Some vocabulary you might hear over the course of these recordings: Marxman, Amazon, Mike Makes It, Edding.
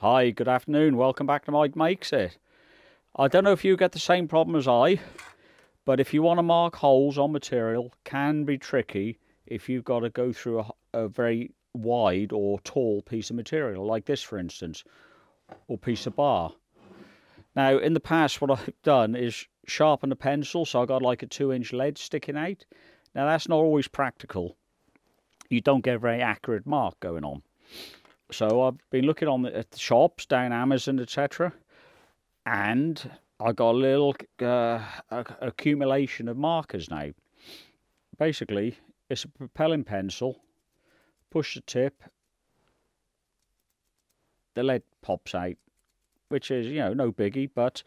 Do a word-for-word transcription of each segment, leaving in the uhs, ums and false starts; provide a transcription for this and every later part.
Hi, good afternoon. Welcome back to Mike Makes It. I don't know if you get the same problem as I, but if you want to mark holes on material, can be tricky if you've got to go through a, a very wide or tall piece of material, like this, for instance, or piece of bar. Now, in the past, what I've done is sharpen the pencil, so I've got like a two-inch lead sticking out. Now, that's not always practical. You don't get a very accurate mark going on. So I've been looking on the, at the shops, down Amazon, et cetera, and I got a little uh, accumulation of markers now. Basically, it's a propelling pencil. Push the tip, the lead pops out, which is, you know, no biggie, but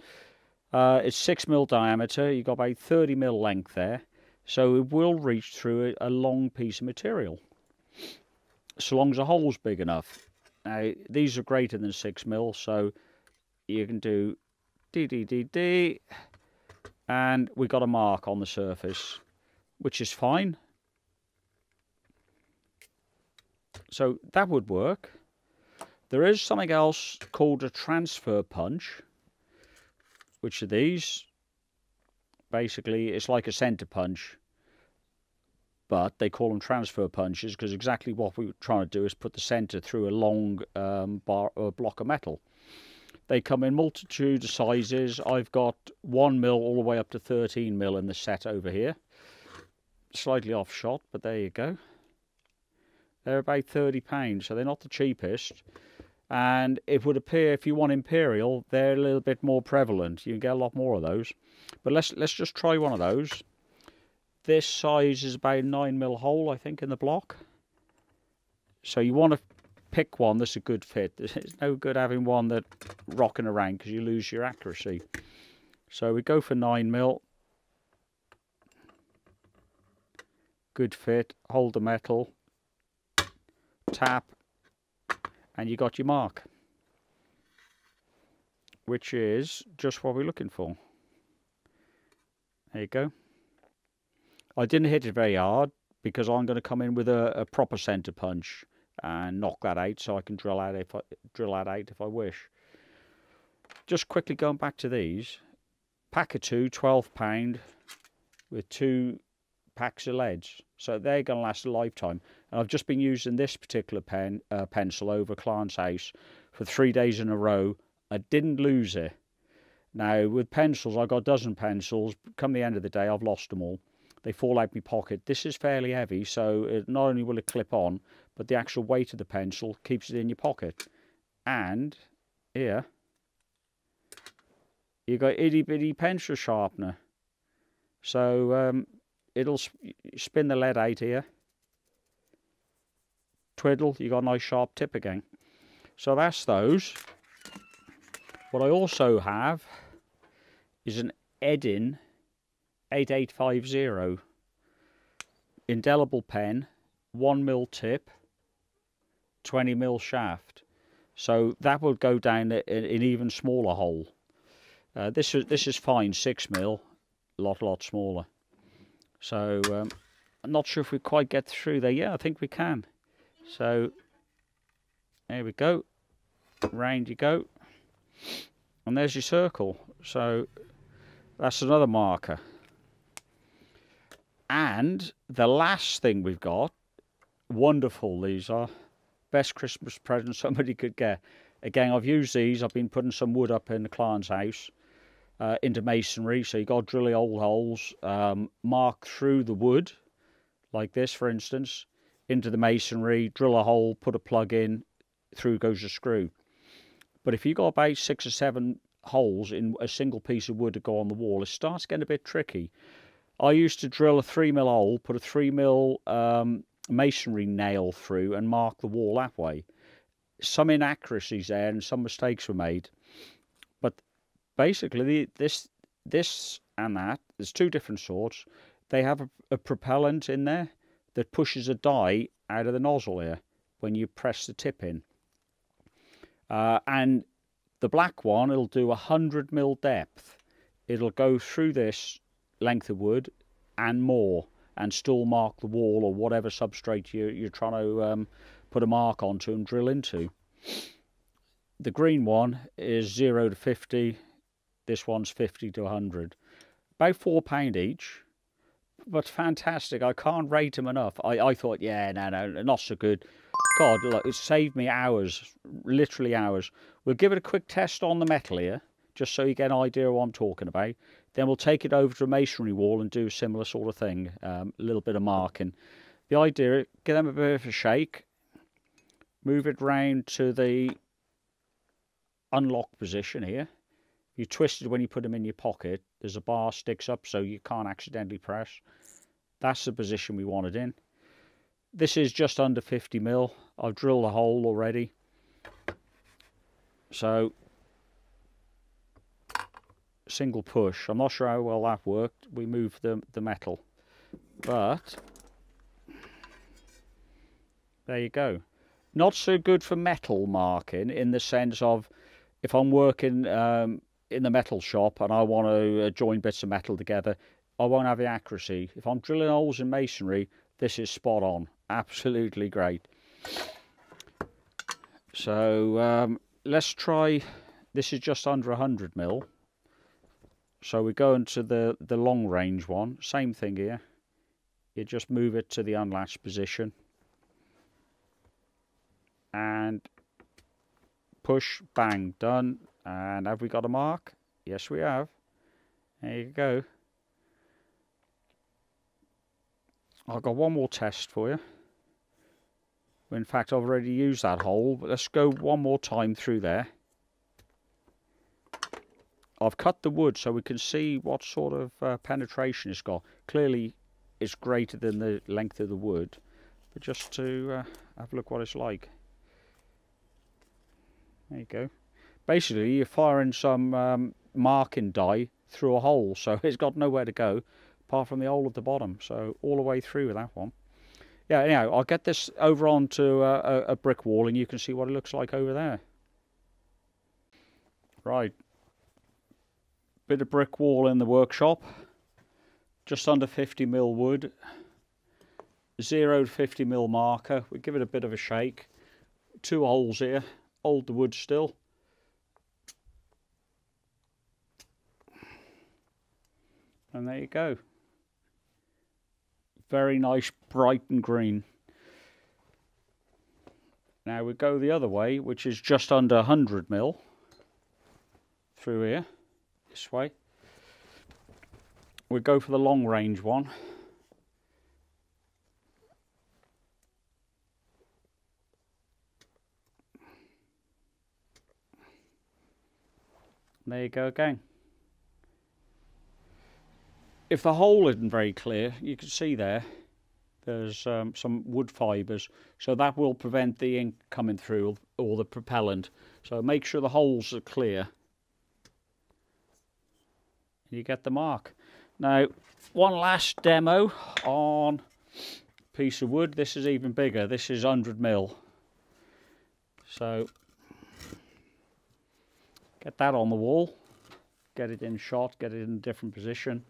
uh, it's six mil diameter. You've got about thirty mil length there, so it will reach through a, a long piece of material, so long as the hole's big enough. Now, these are greater than six mil, so you can do D, D, D, D, and we've got a mark on the surface, which is fine. So that would work. There is something else called a transfer punch, which are these. Basically, it's like a centre punch, but they call them transfer punches because exactly what we were trying to do is put the centre through a long um, bar or block of metal. They come in multitude of sizes. I've got one mil all the way up to thirteen mil in the set over here. Slightly off shot, but there you go. They're about thirty pounds, so they're not the cheapest. And it would appear, if you want imperial, they're a little bit more prevalent. You can get a lot more of those. But let's let's just try one of those. This size is about a nine mil hole, I think, in the block. So you want to pick one that's a good fit. It's no good having one that's rocking around because you lose your accuracy. So we go for nine mil. Good fit. Hold the metal. Tap. And you got your mark, which is just what we're looking for. There you go. I didn't hit it very hard because I'm going to come in with a, a proper centre punch and knock that out, so I can drill out if I drill that out if I wish. Just quickly going back to these, pack of two, twelve pound, with two packs of leads, so they're going to last a lifetime. And I've just been using this particular pen uh, pencil over client's house for three days in a row. I didn't lose it. Now, with pencils, I've got a dozen pencils. Come the end of the day, I've lost them all. They fall out my pocket. This is fairly heavy, so it, not only will it clip on, but the actual weight of the pencil keeps it in your pocket. And here you got itty bitty pencil sharpener, so um it'll sp spin the lead out here. Twiddle, you got a nice sharp tip again. So that's those. What I also have is an Edding eight eight five zero indelible pen, one mil tip, twenty mil shaft. So that would go down in an even smaller hole. Uh, this, is, this is fine, six mil, a lot, lot smaller. So um, I'm not sure if we quite get through there. Yeah, I think we can. So there we go. Round you go. And there's your circle. So that's another marker. And the last thing we've got, wonderful these are, best Christmas present somebody could get. Again, I've used these. I've been putting some wood up in the client's house. Uh, into masonry, so you got to drill the old holes, um, mark through the wood, like this for instance, into the masonry, drill a hole, put a plug in, through goes a screw. But if you've got about six or seven holes in a single piece of wood to go on the wall, it starts getting a bit tricky. I used to drill a three mil hole, put a three mil um, masonry nail through and mark the wall that way. Some inaccuracies there and some mistakes were made. Basically, this this and that, there's two different sorts. They have a, a propellant in there that pushes a die out of the nozzle here when you press the tip in. Uh, and the black one, it'll do one hundred mil depth. It'll go through this length of wood and more and still mark the wall or whatever substrate you, you're trying to um, put a mark onto and drill into. the green one is zero to fifty, this one's fifty to one hundred. About four pounds each, but fantastic. I can't rate them enough. I, I thought, yeah, no, no, not so good. God, look, it saved me hours, literally hours. We'll give it a quick test on the metal here, just so you get an idea of what I'm talking about. Then we'll take it over to a masonry wall and do a similar sort of thing, um, a little bit of marking. The idea, give them a bit of a shake, move it round to the unlock position here. You twist it when you put them in your pocket. There's a bar sticks up so you can't accidentally press. That's the position we want it in. This is just under fifty mil. I've drilled a hole already. So, single push. I'm not sure how well that worked. We moved the, the metal. But, there you go. Not so good for metal marking in the sense of if I'm working um, in the metal shop and I want to uh, join bits of metal together, I won't have the accuracy. If I'm drilling holes in masonry, this is spot on. Absolutely great. So um, let's try, this is just under one hundred mil. So we go into the, the long range one. Same thing here. You just move it to the unlatched position. And push, bang, done. And have we got a mark? Yes, we have. There you go. I've got one more test for you. In fact, I've already used that hole, but let's go one more time through there. I've cut the wood so we can see what sort of uh, penetration it's got. Clearly, it's greater than the length of the wood, but just to uh, have a look what it's like. There you go. Basically, you're firing some um, marking die through a hole, so it's got nowhere to go apart from the hole at the bottom, so all the way through with that one. Yeah, anyhow, I'll get this over onto uh, a brick wall and you can see what it looks like over there. Right, bit of brick wall in the workshop, just under fifty mil wood, zero to fifty mil marker. We give it a bit of a shake, two holes here, hold the wood still. And there you go. Very nice, bright and green. Now we go the other way, which is just under one hundred mil. Through here, this way. We go for the long range one. And there you go again. If the hole isn't very clear, you can see there, there's um, some wood fibres, so that will prevent the ink coming through or the propellant. So make sure the holes are clear. You get the mark. Now, one last demo on a piece of wood. This is even bigger. This is one hundred mil. So, get that on the wall. Get it in shot, get it in a different position.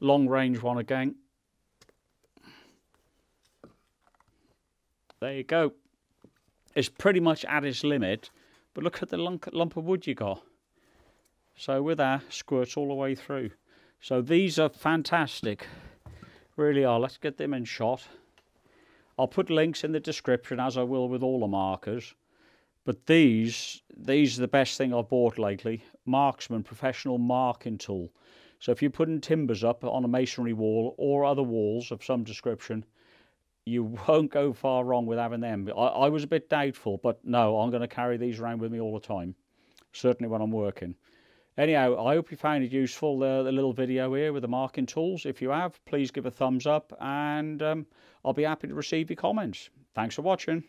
Long range one again. There you go. It's pretty much at its limit, but look at the lump of wood you got. So with that, squirts all the way through. So these are fantastic, really are. Let's get them in shot. I'll put links in the description, as I will with all the markers. But these, these are the best thing I've bought lately. Marxman professional marking tool. So if you're putting timbers up on a masonry wall or other walls of some description, you won't go far wrong with having them. I, I was a bit doubtful, but no, I'm going to carry these around with me all the time, certainly when I'm working. Anyhow, I hope you found it useful, the, the little video here with the marking tools. If you have, please give a thumbs up, and um, I'll be happy to receive your comments. Thanks for watching.